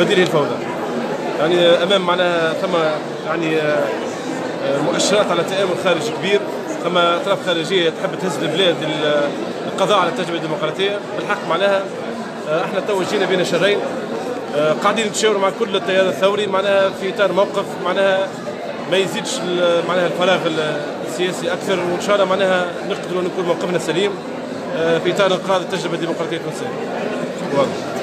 بديل الفوضى. يعني امام معناها ثم يعني مؤشرات على تآمل خارجي كبير، ثم اطراف خارجيه تحب تهز البلاد القضاء على التجربه الديمقراطيه، بالحق معناها احنا تو جينا بين شرين، قاعدين نتشاوروا مع كل التيار الثوري معناها في اطار موقف معناها ما يزيدش معناها الفراغ السياسي اكثر، وان شاء الله معناها نقدروا نكون موقفنا سليم في اطار انقاذ التجربه الديمقراطيه التونسيه.